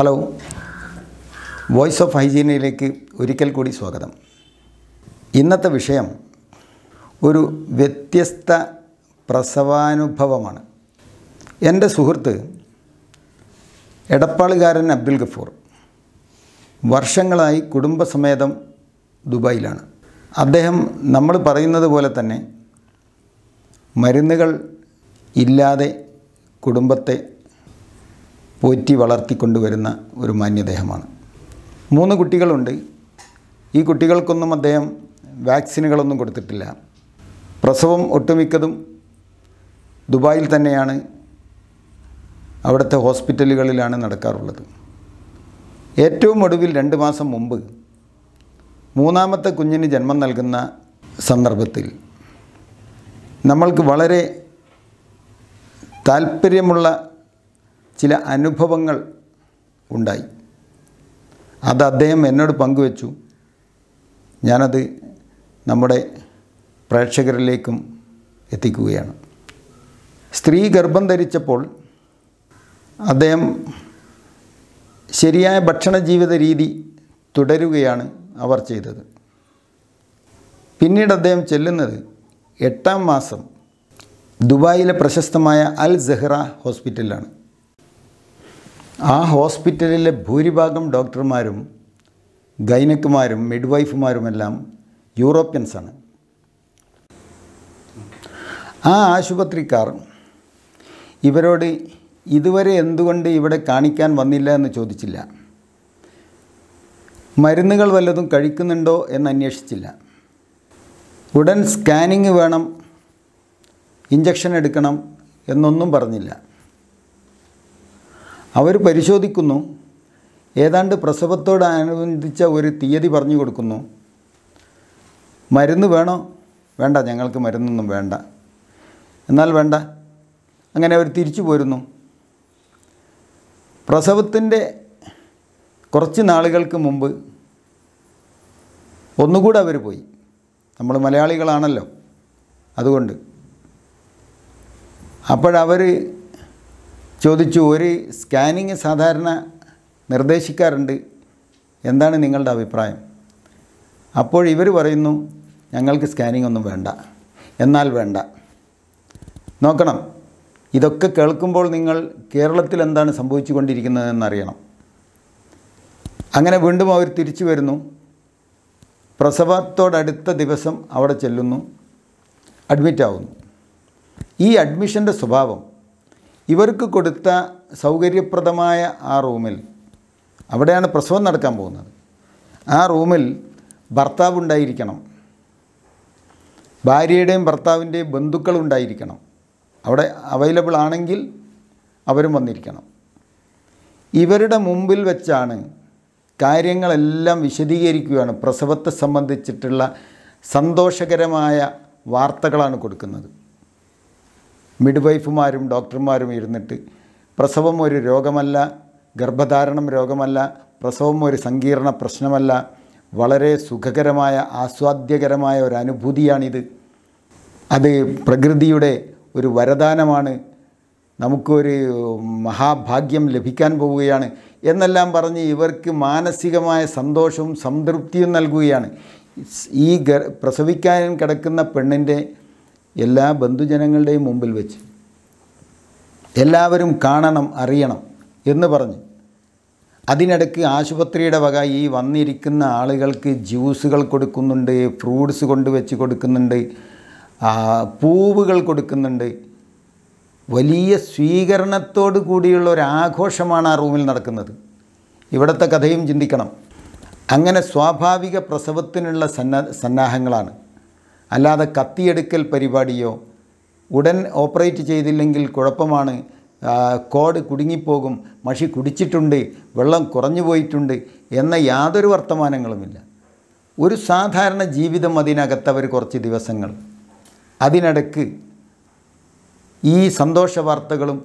Hello, voice of ഹൈജീനിലേക്ക് ഒരിക്കൽ കൂടി സ്വാഗതം. ഇന്നത്തെ വിഷയം ഒരു വ്യത്യസ്ത പ്രസവാനുഭവമാണ്. എൻ്റെ സുഹൃത്ത് എടപ്പാളുകാരൻ അബ്ദുൽ ഗഫൂർ വർഷങ്ങളായി കുടുംബസമേതം ദുബായിലാണ്. അദ്ദേഹം നമ്മൾ പറയുന്നത് പോലെ തന്നെ മരുന്നുകൾ ഇല്ലാതെ കുടുംബത്തെ പോറ്റി വളർത്തിക്കൊണ്ടുവരുന്ന ഒരു മാന്യദേഹമാണ്. 3 കുട്ടികളുണ്ട്. ഈ കുട്ടികൾക്കൊന്നും അദ്ദേഹം വാക്സിനുകളൊന്നും കൊടുത്തിട്ടില്ല. പ്രസവം ഒട്ടുമിക്കതും ദുബായിൽ തന്നെയാണ്, അവിടുത്തെ ഹോസ്പിറ്റലുകളിലാണ് നടക്കാറുള്ളത്. ഏറ്റവും ഒടുവിൽ 2 മാസം മുമ്പ് 3ാമത്തെ കുഞ്ഞിന് ജന്മം നൽകുന്ന സന്ദർഭത്തിൽ നമ്മൾക്ക് വളരെ താൽപ്പര്യമുള്ള ചില അനുഭവങ്ങൾ ഉണ്ടായി. അത് അദ്ദേഹം എന്നോട് പങ്കുവെച്ചു. ഞാനത് നമ്മുടെ പ്രേക്ഷകരിലേക്കും എത്തിക്കുകയാണ്. സ്ത്രീ ഗർഭം ധരിച്ചപ്പോൾ അദ്ദേഹം ശരിയായ ഭക്ഷണ ജീവിത രീതി തുടരുകയാണ് അവർ ചെയ്തത്. പിന്നീട് അദ്ദേഹം ചെല്ലുന്നത് 8ാം മാസം ദുബായിലെ പ്രശസ്തമായ അൽ സഹ്റ ഹോസ്പിറ്റലിലാണ്. ആ ഹോസ്പിറ്റലിലെ ഭൂരിഭാഗം ഡോക്ടർമാരും ഗൈനക്കുമാരും മിഡ്വൈഫുമാരുമെല്ലാം യൂറോപ്യൻസാണ്. ആ ആശുപത്രിക്കാർ ഇവരോട് ഇതുവരെ എന്തുകൊണ്ട് ഇവിടെ കാണിക്കാൻ വന്നില്ല എന്ന് ചോദിച്ചില്ല, മരുന്നുകൾ വല്ലതും കഴിക്കുന്നുണ്ടോ എന്ന് അന്വേഷിച്ചില്ല. ഉടൻ സ്കാനിങ് വേണം, ഇഞ്ചക്ഷൻ എടുക്കണം എന്നൊന്നും പറഞ്ഞില്ല. അവർ പരിശോധിക്കുന്നു, ഏതാണ്ട് പ്രസവത്തോടനുബന്ധിച്ച ഒരു തീയതി പറഞ്ഞു കൊടുക്കുന്നു. മരുന്ന് വേണോ? വേണ്ട, ഞങ്ങൾക്ക് മരുന്നൊന്നും വേണ്ട. എന്നാൽ വേണ്ട, അങ്ങനെ അവർ തിരിച്ചു പോരുന്നു. പ്രസവത്തിൻ്റെ കുറച്ച് നാളുകൾക്ക് മുമ്പ് ഒന്നുകൂടെ അവർ പോയി. നമ്മൾ മലയാളികളാണല്ലോ, അതുകൊണ്ട് അപ്പോഴവർ ചോദിച്ചു, ഒരു സ്കാനിങ് സാധാരണ നിർദ്ദേശിക്കാറുണ്ട്, എന്താണ് നിങ്ങളുടെ അഭിപ്രായം? അപ്പോൾ ഇവർ പറയുന്നു, ഞങ്ങൾക്ക് സ്കാനിങ് ഒന്നും വേണ്ട. എന്നാൽ വേണ്ട. നോക്കണം, ഇതൊക്കെ കേൾക്കുമ്പോൾ നിങ്ങൾ കേരളത്തിൽ എന്താണ് സംഭവിച്ചു കൊണ്ടിരിക്കുന്നതെന്നറിയണം. അങ്ങനെ വീണ്ടും അവർ തിരിച്ചു വരുന്നു. പ്രസവത്തോടടുത്ത ദിവസം അവിടെ ചെല്ലുന്നു, അഡ്മിറ്റാവുന്നു. ഈ അഡ്മിഷൻ്റെ സ്വഭാവം, ഇവർക്ക് കൊടുത്ത സൗകര്യപ്രദമായ ആ റൂമിൽ, അവിടെയാണ് പ്രസവം നടക്കാൻ പോകുന്നത്, ആ റൂമിൽ ഭർത്താവ് ഉണ്ടായിരിക്കണം, ഭാര്യയുടെയും ഭർത്താവിൻ്റെയും ബന്ധുക്കൾ ഉണ്ടായിരിക്കണം, അവിടെ അവൈലബിൾ ആണെങ്കിൽ അവരും വന്നിരിക്കണം. ഇവരുടെ മുമ്പിൽ വെച്ചാണ് കാര്യങ്ങളെല്ലാം വിശദീകരിക്കുകയാണ്. പ്രസവത്തെ സംബന്ധിച്ചിട്ടുള്ള സന്തോഷകരമായ വാർത്തകളാണ് കൊടുക്കുന്നത്. മിഡ്വൈഫുമാരും ഡോക്ടർമാരും ഇരുന്നിട്ട് പ്രസവം ഒരു രോഗമല്ല, ഗർഭധാരണം രോഗമല്ല, പ്രസവം ഒരു സങ്കീർണ പ്രശ്നമല്ല, വളരെ സുഖകരമായ ആസ്വാദ്യകരമായ ഒരു അനുഭൂതിയാണിത്, അത് പ്രകൃതിയുടെ ഒരു വരദാനമാണ്, നമുക്കൊരു മഹാഭാഗ്യം ലഭിക്കാൻ പോവുകയാണ് എന്നെല്ലാം പറഞ്ഞ് ഇവർക്ക് മാനസികമായ സന്തോഷവും സംതൃപ്തിയും നൽകുകയാണ്. ഈ പ്രസവിക്കാൻ കിടക്കുന്ന പെണ്ണിൻ്റെ എല്ലാ ബന്ധുജനങ്ങളുടെയും മുമ്പിൽ വെച്ച് എല്ലാവരും കാണണം, അറിയണം എന്ന് പറഞ്ഞ് അതിനിടയ്ക്ക് ആശുപത്രിയുടെ വക ഈ വന്നിരിക്കുന്ന ആളുകൾക്ക് ജ്യൂസുകൾ കൊടുക്കുന്നുണ്ട്, ഫ്രൂട്ട്സ് കൊണ്ടുവച്ച് കൊടുക്കുന്നുണ്ട്, പൂവുകൾ കൊടുക്കുന്നുണ്ട്. വലിയ സ്വീകരണത്തോടു കൂടിയുള്ള ഒരാഘോഷമാണ് ആ റൂമിൽ നടക്കുന്നത്. ഇവിടുത്തെ കഥയും ചിന്തിക്കണം. അങ്ങനെ സ്വാഭാവിക പ്രസവത്തിനുള്ള സന്നാഹങ്ങളാണ്, അല്ലാതെ കത്തിയെടുക്കൽ പരിപാടിയോ ഉടൻ ഓപ്പറേറ്റ് ചെയ്തില്ലെങ്കിൽ കുഴപ്പമാണ്, കോഡ് കുടുങ്ങിപ്പോകും, മഷി കുടിച്ചിട്ടുണ്ട്, വെള്ളം കുറഞ്ഞു പോയിട്ടുണ്ട് എന്ന യാതൊരു വർത്തമാനങ്ങളുമില്ല. ഒരു സാധാരണ ജീവിതം അതിനകത്തവർ കുറച്ച് ദിവസങ്ങൾ. അതിനിടയ്ക്ക് ഈ സന്തോഷ വാർത്തകളും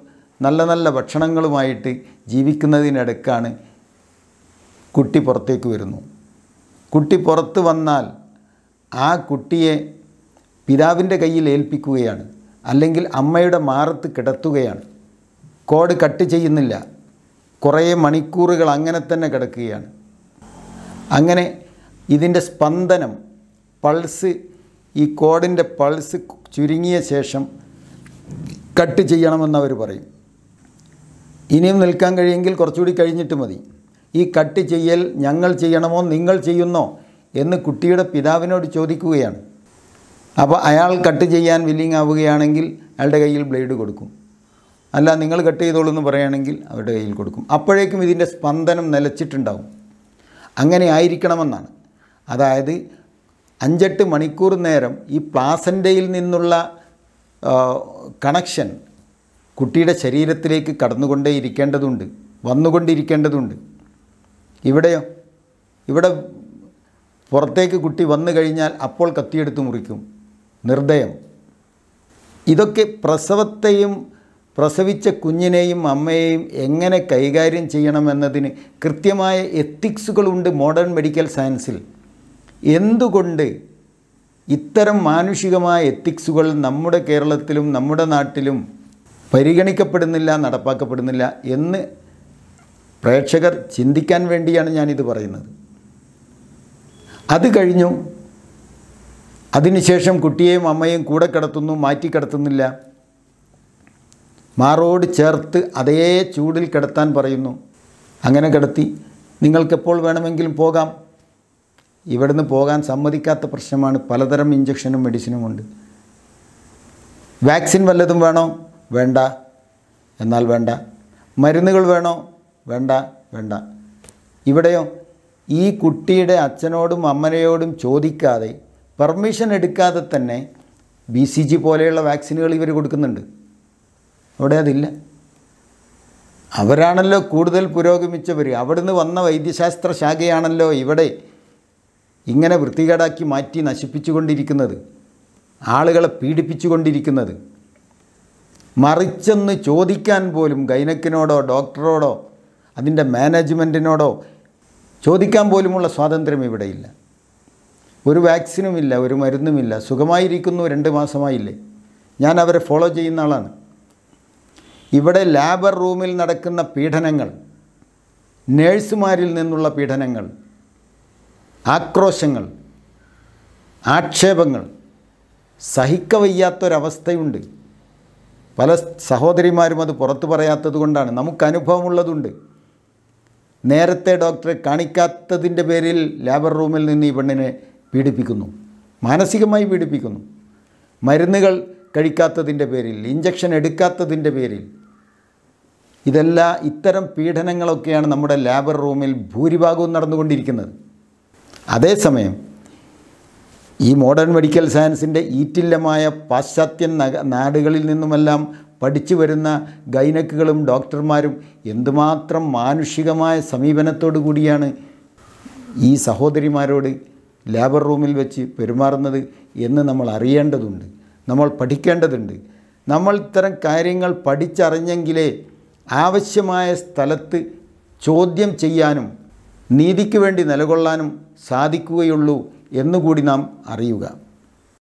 നല്ല നല്ല ഭക്ഷണങ്ങളുമായിട്ട് ജീവിക്കുന്നതിനിടയ്ക്കാണ് കുട്ടി പുറത്തേക്ക് വരുന്നു. കുട്ടി പുറത്ത് വന്നാൽ ആ കുട്ടിയെ പിതാവിൻ്റെ കയ്യിൽ ഏൽപ്പിക്കുകയാണ്, അല്ലെങ്കിൽ അമ്മയുടെ മാറത്ത് കിടത്തുകയാണ്. കോഡ് കട്ട് ചെയ്യുന്നില്ല, കുറേ മണിക്കൂറുകൾ അങ്ങനെ തന്നെ കിടക്കുകയാണ്. അങ്ങനെ ഇതിൻ്റെ സ്പന്ദനം പൾസ് ഈ കോഡിൻ്റെ പൾസ് ചുരുങ്ങിയ ശേഷം കട്ട് ചെയ്യണമെന്നവർ പറയും. ഇനിയും നിൽക്കാൻ കഴിയുമെങ്കിൽ കുറച്ചുകൂടി കഴിഞ്ഞിട്ട് മതി. ഈ കട്ട് ചെയ്യൽ ഞങ്ങൾ ചെയ്യണമോ നിങ്ങൾ ചെയ്യുന്നോ എന്ന് കുട്ടിയുടെ പിതാവിനോട് ചോദിക്കുകയാണ്. അപ്പോൾ അയാൾ കട്ട് ചെയ്യാൻ വില്ലിങ് ആവുകയാണെങ്കിൽ അയാളുടെ കയ്യിൽ ബ്ലേഡ് കൊടുക്കും, അല്ല നിങ്ങൾ കട്ട് ചെയ്തോളൂ എന്ന് പറയുകയാണെങ്കിൽ അവരുടെ കയ്യിൽ കൊടുക്കും. അപ്പോഴേക്കും ഇതിൻ്റെ സ്പന്ദനം നിലച്ചിട്ടുണ്ടാവും. അങ്ങനെ ആയിരിക്കണമെന്നാണ്. അതായത് 5-8 മണിക്കൂർ നേരം ഈ പ്ലാസൻ്റയിൽ നിന്നുള്ള കണക്ഷൻ കുട്ടിയുടെ ശരീരത്തിലേക്ക് കടന്നുകൊണ്ടേയിരിക്കേണ്ടതുണ്ട്, വന്നുകൊണ്ടിരിക്കേണ്ടതുണ്ട്. ഇവിടെയോ, ഇവിടെ പുറത്തേക്ക് കുട്ടി വന്നു കഴിഞ്ഞാൽ അപ്പോൾ കത്തിയെടുത്ത് മുറിക്കും, നിർദ്ദയം. ഇതൊക്കെ പ്രസവത്തെയും പ്രസവിച്ച കുഞ്ഞിനെയും അമ്മയെയും എങ്ങനെ കൈകാര്യം ചെയ്യണമെന്നതിന് കൃത്യമായ എത്തിക്സുകളുണ്ട് മോഡേൺ മെഡിക്കൽ സയൻസിൽ. എന്തുകൊണ്ട് ഇത്തരം മാനുഷികമായ എത്തിക്സുകൾ നമ്മുടെ കേരളത്തിലും നമ്മുടെ നാട്ടിലും പരിഗണിക്കപ്പെടുന്നില്ല, നടപ്പാക്കപ്പെടുന്നില്ല എന്ന് പ്രേക്ഷകർ ചിന്തിക്കാൻ വേണ്ടിയാണ് ഞാനിത് പറയുന്നത്. അത് കഴിഞ്ഞു, അതിനുശേഷം കുട്ടിയെയും അമ്മയും കൂടെ കിടത്തുന്നു, മാറ്റി കിടത്തുന്നില്ല, മാറോട് ചേർത്ത് അതേ ചൂടിൽ കിടത്താൻ പറയുന്നു. അങ്ങനെ കിടത്തി നിങ്ങൾക്കെപ്പോൾ വേണമെങ്കിലും പോകാം. ഇവിടുന്ന് പോകാൻ സമ്മതിക്കാത്ത പ്രശ്നമാണ്. പലതരം ഇഞ്ചക്ഷനും മെഡിസിനുമുണ്ട്. വാക്സിൻ വല്ലതും വേണോ? വേണ്ട. എന്നാൽ വേണ്ട. മരുന്നുകൾ വേണോ? വേണ്ട വേണ്ട. ഇവിടെയോ, ഈ കുട്ടിയുടെ അച്ഛനോടും അമ്മനയോടും ചോദിക്കാതെ, പെർമിഷൻ എടുക്കാതെ തന്നെ BCG പോലെയുള്ള വാക്സിനുകൾ ഇവർ കൊടുക്കുന്നുണ്ട്. അവിടെ അതില്ല. അവരാണല്ലോ കൂടുതൽ പുരോഗമിച്ചവർ. അവിടുന്ന് വന്ന വൈദ്യശാസ്ത്ര ശാഖയാണല്ലോ ഇവിടെ ഇങ്ങനെ വൃത്തികേടാക്കി മാറ്റി നശിപ്പിച്ചുകൊണ്ടിരിക്കുന്നത്, ആളുകളെ പീഡിപ്പിച്ചുകൊണ്ടിരിക്കുന്നത്. മറിച്ചെന്ന് ചോദിക്കാൻ പോലും ഗൈനക്കിനോടോ ഡോക്ടറോടോ അതിൻ്റെ മാനേജ്മെൻറ്റിനോടോ ചോദിക്കാൻ പോലുമുള്ള സ്വാതന്ത്ര്യം ഇവിടെയില്ല. ഒരു വാക്സിനുമില്ല, ഒരു മരുന്നുമില്ല. സുഖമായിരിക്കുന്നു, 2 മാസമായില്ലേ. ഞാൻ അവരെ ഫോളോ ചെയ്യുന്ന ആളാണ്. ഇവിടെ ലാബർ റൂമിൽ നടക്കുന്ന പീഡനങ്ങൾ, നേഴ്സുമാരിൽ നിന്നുള്ള പീഡനങ്ങൾ, ആക്രോശങ്ങൾ, ആക്ഷേപങ്ങൾ, സഹിക്കവയ്യാത്തൊരവസ്ഥയുണ്ട്. പല സഹോദരിമാരും അത് പുറത്തു പറയാത്തത് കൊണ്ടാണ്. നമുക്ക് അനുഭവമുള്ളതുണ്ട്. നേരത്തെ ഡോക്ടറെ കാണിക്കാത്തതിൻ്റെ പേരിൽ ലാബർ റൂമിൽ നിന്ന് ഈ പെണ്ണിനെ പീഡിപ്പിക്കുന്നു, മാനസികമായി പീഡിപ്പിക്കുന്നു. മരുന്നുകൾ കഴിക്കാത്തതിൻ്റെ പേരിൽ, ഇഞ്ചക്ഷൻ എടുക്കാത്തതിൻ്റെ പേരിൽ. ഇതെല്ലാം ഇത്തരം പീഡനങ്ങളൊക്കെയാണ് നമ്മുടെ ലാബർ റൂമിൽ ഭൂരിഭാഗവും നടന്നുകൊണ്ടിരിക്കുന്നത്. അതേസമയം ഈ മോഡേൺ മെഡിക്കൽ സയൻസിൻ്റെ ഈറ്റില്ലമായ പാശ്ചാത്യൻ നാടുകളിൽ നിന്നുമെല്ലാം പഠിച്ചു വരുന്ന ഗൈനക്കുകളും ഡോക്ടർമാരും എന്തുമാത്രം മാനുഷികമായ സമീപനത്തോടു കൂടിയാണ് ഈ സഹോദരിമാരോട് ലാബർ റൂമിൽ വെച്ച് പെരുമാറുന്നത് എന്ന് നമ്മൾ അറിയേണ്ടതുണ്ട്, നമ്മൾ പഠിക്കേണ്ടതുണ്ട്. നമ്മൾ ഇത്തരം കാര്യങ്ങൾ പഠിച്ചറിഞ്ഞെങ്കിലേ ആവശ്യമായ സ്ഥലത്ത് ചോദ്യം ചെയ്യാനും നീതിക്ക് വേണ്ടി നിലകൊള്ളാനും സാധിക്കുകയുള്ളൂ എന്നുകൂടി നാം അറിയുക.